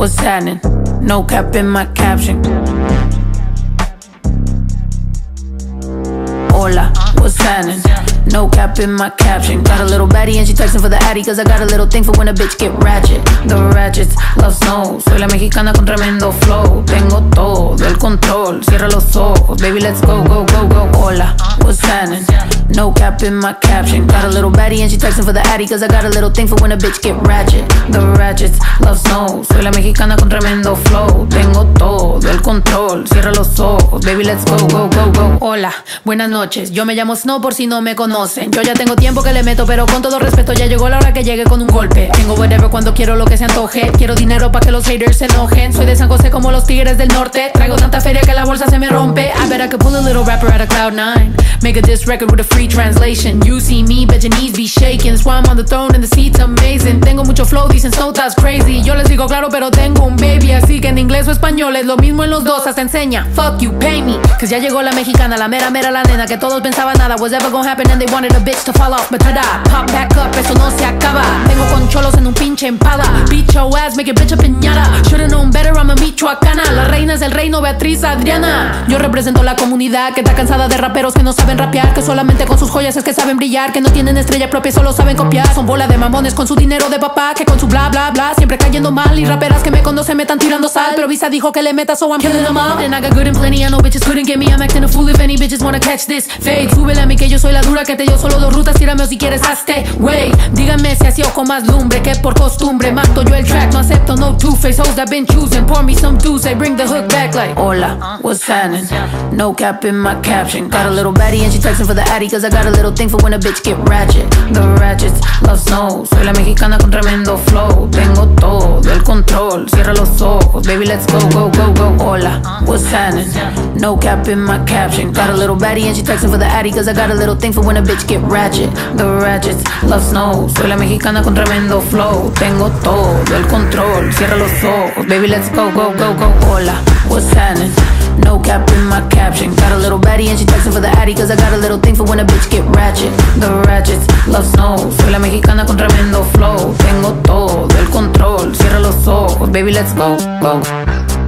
What's happening? No cap in my caption. Hola, what's happening? No cap in my caption. Got a little baddie and she texting for the addy, cause I got a little thing for when a bitch get ratchet. The ratchets love snow. Soy la mexicana con tremendo flow. Tengo todo el control, cierra los ojos. Baby, let's go, go, go, go. Hola, what's happening? No cap in my caption. Got a little baddie and she texting for the addy, cause I got a little thing for when a bitch get ratchet. The ratchets love snow. Soy la mexicana con tremendo flow. Tengo todo el control, cierra los ojos. Baby, let's go, go, go, go. Hola, buenas noches, yo me llamo Snow por si no me conoces. Yo ya tengo tiempo que le meto, pero con todo respeto ya llegó la hora que llegue con un golpe. Tengo whatever cuando quiero lo que se antoje. Quiero dinero pa' que los haters se enojen. Soy de San José como los tigres del norte. Traigo tanta feria que la bolsa se me rompe. I bet I could pull a little rapper out of Cloud9. Make a diss record with a free translation. You see me, bet your knees be shaking. That's why I'm on the throne and the seat's amazing. Tengo mucho flow, dicen Snow Tha's crazy. Yo les digo claro, pero tengo un baby. Así que en inglés o español es lo mismo en los dos, hasta enseña. Fuck you, pay me. Cause ya llegó la mexicana, la mera mera, la nena que todos pensaban nada was ever gonna happen and they wanted a bitch to fall off, but tada, pop back up, eso no se acaba. Vengo con cholos en un pinche empada. Beat your ass, make a bitch a piñata. Should've known better, I'm a michoacana. La reina es el reino, Beatriz Adriana. Yo represento la comunidad que está cansada de raperos que no saben rapear, que solamente con sus joyas es que saben brillar, que no tienen estrella propia, solo saben copiar. Son bola de mamones con su dinero de papá, que con su bla bla bla siempre cayendo mal. Y raperas que me conocen me están tirando sal, pero Visa dijo que le meta, so I'm killing them all. And I got good and plenty, I know bitches couldn't get me. I'm acting a fool if any bitches wanna catch this. Fade, súbele a mí que yo soy la dura que te dio solo dos rutas, tírame o si quieres hazte wey. Díganme si así o con más lumbre, que por costumbre mato yo el track. No acepto no two-face hoes I've been choosing. Pour me some juice, I bring the hook back like hola, what's happening? No cap in my caption. Got a little baddie and she texting for the addy, cause I got a little thing for when a bitch get ratchet. The ratchets love snow. Soy la mexicana con tremendo flow. Tengo todo el control, cierra los ojos. Baby, let's go, go, go, go. Hola, what's happening? No cap in my caption. Got a little baddie and she texting for the addy, cause I got a little thing for when a bitch get ratchet. The ratchets love snow. Soy la mexicana con tremendo flow. Tengo todo el control, cierra los ojos. Baby, let's go, go, go, go. Hola, what's happening? No cap in my caption. Got a little baddie and she texting for the addy, cause I got a little thing for when a bitch get ratchet. The ratchets love snow. Soy la mexicana con tremendo flow. Tengo todo el control, cierra los ojos. Baby, let's go, go.